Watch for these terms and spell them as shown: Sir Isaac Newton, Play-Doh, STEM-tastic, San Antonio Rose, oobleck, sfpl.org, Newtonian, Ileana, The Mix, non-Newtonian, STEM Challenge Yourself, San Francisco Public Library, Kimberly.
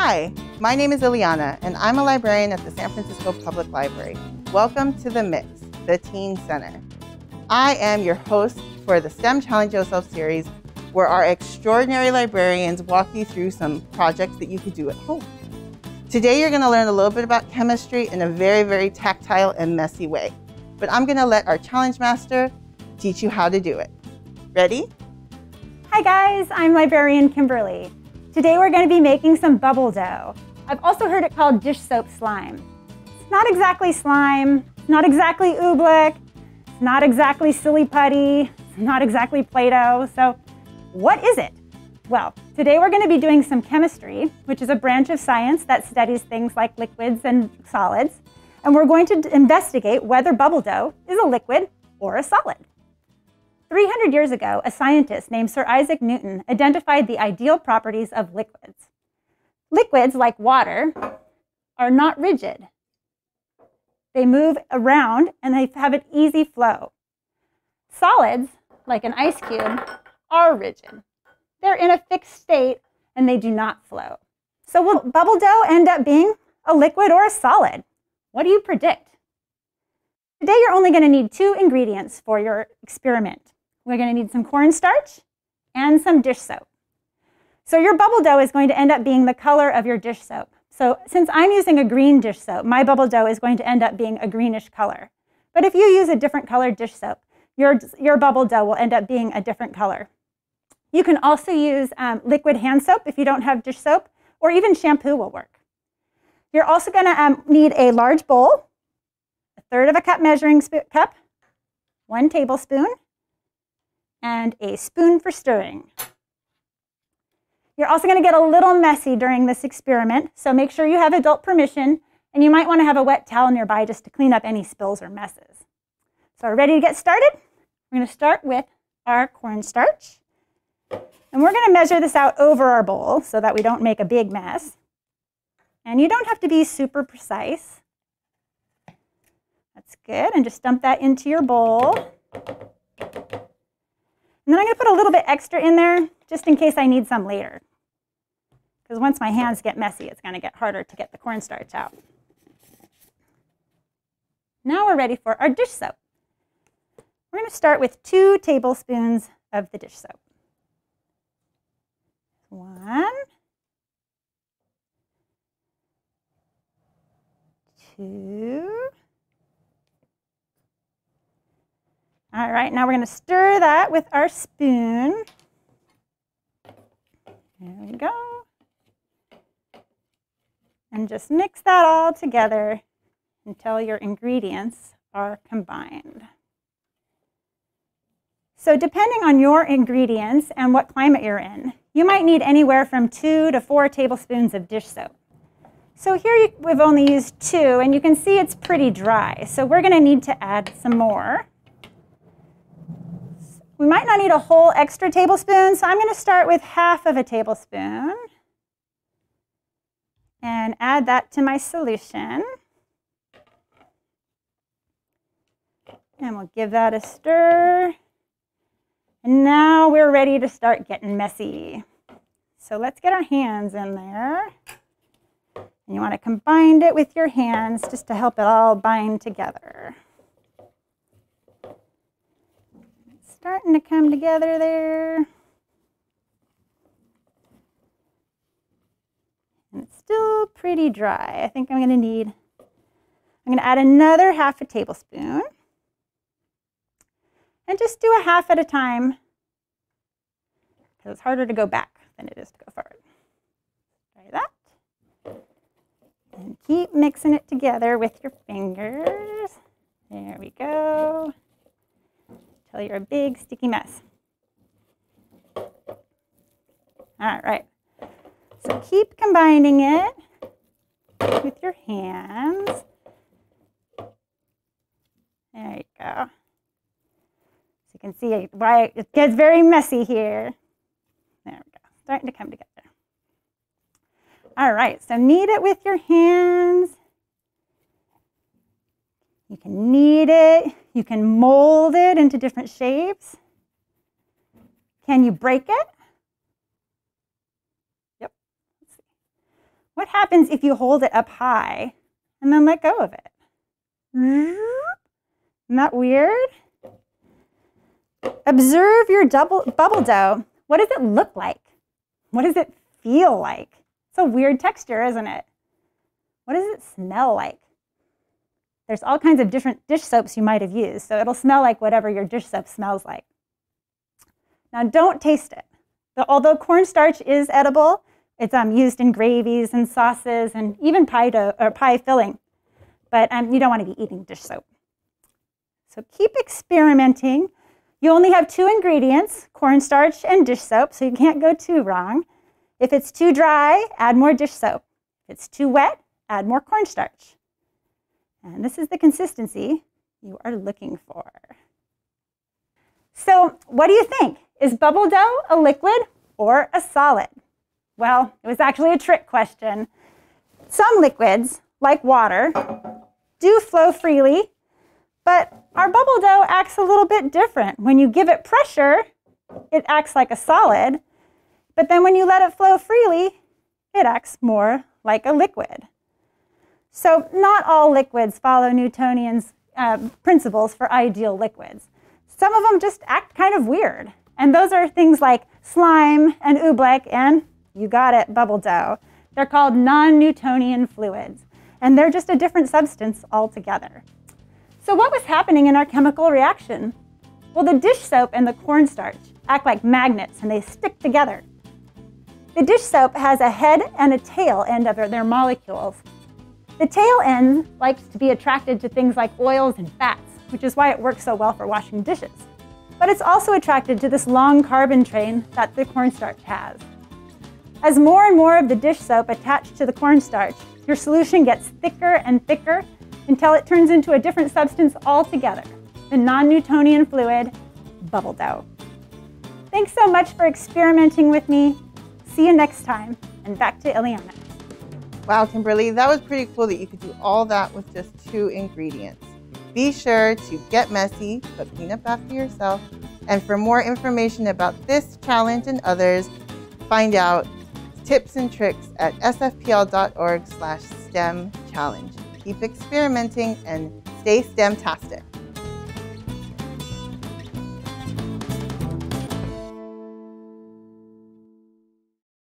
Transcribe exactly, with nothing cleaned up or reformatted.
Hi, my name is Ileana, and I'm a librarian at the San Francisco Public Library. Welcome to The Mix, the Teen Center. I am your host for the STEM Challenge Yourself series, where our extraordinary librarians walk you through some projects that you could do at home. Today, you're going to learn a little bit about chemistry in a very, very tactile and messy way. But I'm going to let our challenge master teach you how to do it. Ready? Hi guys, I'm librarian Kimberly. Today we're going to be making some bubble dough. I've also heard it called dish soap slime. It's not exactly slime, it's not exactly oobleck, it's not exactly silly putty, it's not exactly Play-Doh. So what is it? Well, today we're going to be doing some chemistry, which is a branch of science that studies things like liquids and solids. And we're going to investigate whether bubble dough is a liquid or a solid. three hundred years ago, a scientist named Sir Isaac Newton identified the ideal properties of liquids. Liquids, like water, are not rigid. They move around and they have an easy flow. Solids, like an ice cube, are rigid. They're in a fixed state and they do not flow. So will bubble dough end up being a liquid or a solid? What do you predict? Today, you're only going to need two ingredients for your experiment. We're going to need some cornstarch and some dish soap. So your bubble dough is going to end up being the color of your dish soap. So since I'm using a green dish soap, my bubble dough is going to end up being a greenish color. But if you use a different colored dish soap, your, your bubble dough will end up being a different color. You can also use um, liquid hand soap if you don't have dish soap, or even shampoo will work. You're also going to um, need a large bowl, third of a cup measuring cup, one tablespoon, and a spoon for stirring. You're also going to get a little messy during this experiment, so make sure you have adult permission, and you might want to have a wet towel nearby just to clean up any spills or messes. So we're ready to get started. We're going to start with our cornstarch, and we're going to measure this out over our bowl so that we don't make a big mess. And you don't have to be super precise. That's good, and just dump that into your bowl. And then I'm gonna put a little bit extra in there just in case I need some later. Because once my hands get messy, it's gonna get harder to get the cornstarch out. Now we're ready for our dish soap. We're gonna start with two tablespoons of the dish soap. One. Two. All right, now we're going to stir that with our spoon. There we go. And just mix that all together until your ingredients are combined. So depending on your ingredients and what climate you're in, you might need anywhere from two to four tablespoons of dish soap. So here we've only used two, and you can see it's pretty dry. So we're going to need to add some more. We might not need a whole extra tablespoon, so I'm going to start with half of a tablespoon and add that to my solution. And we'll give that a stir. And now we're ready to start getting messy. So let's get our hands in there. And you want to combine it with your hands just to help it all bind together. Starting to come together there. And it's still pretty dry. I think I'm going to need, I'm going to add another half a tablespoon. And just do a half at a time, because it's harder to go back than it is to go forward. Try that. And keep mixing it together with your fingers. There we go. Until you're a big sticky mess. All right, so keep combining it with your hands. There you go. So you can see why it gets very messy here. There we go, starting to come together. All right, so knead it with your hands. You can knead it. You can mold it into different shapes. Can you break it? Yep. What happens if you hold it up high and then let go of it? Isn't that weird? Observe your double bubble dough. What does it look like? What does it feel like? It's a weird texture, isn't it? What does it smell like? There's all kinds of different dish soaps you might have used, so it'll smell like whatever your dish soap smells like. Now, don't taste it. Although cornstarch is edible, it's um, used in gravies and sauces and even pie dough or pie filling. But um, you don't want to be eating dish soap. So keep experimenting. You only have two ingredients, cornstarch and dish soap, so you can't go too wrong. If it's too dry, add more dish soap. If it's too wet, add more cornstarch. And this is the consistency you are looking for. So what do you think? Is bubble dough a liquid or a solid? Well, it was actually a trick question. Some liquids, like water, do flow freely, but our bubble dough acts a little bit different. When you give it pressure, it acts like a solid, but then when you let it flow freely, it acts more like a liquid. So not all liquids follow Newtonian's uh, principles for ideal liquids. Some of them just act kind of weird. And those are things like slime and oobleck and, you got it, bubble dough. They're called non-Newtonian fluids. And they're just a different substance altogether. So what was happening in our chemical reaction? Well, the dish soap and the cornstarch act like magnets and they stick together. The dish soap has a head and a tail end of their molecules. The tail end likes to be attracted to things like oils and fats, which is why it works so well for washing dishes. But it's also attracted to this long carbon train that the cornstarch has. As more and more of the dish soap attached to the cornstarch, your solution gets thicker and thicker until it turns into a different substance altogether, the non-Newtonian fluid, bubble dough. Thanks so much for experimenting with me. See you next time, and back to Ileana. Wow, Kimberly, that was pretty cool that you could do all that with just two ingredients. Be sure to get messy, but clean up after yourself. And for more information about this challenge and others, find out tips and tricks at s f p l dot org slash STEM challenge. Keep experimenting and stay STEM-tastic.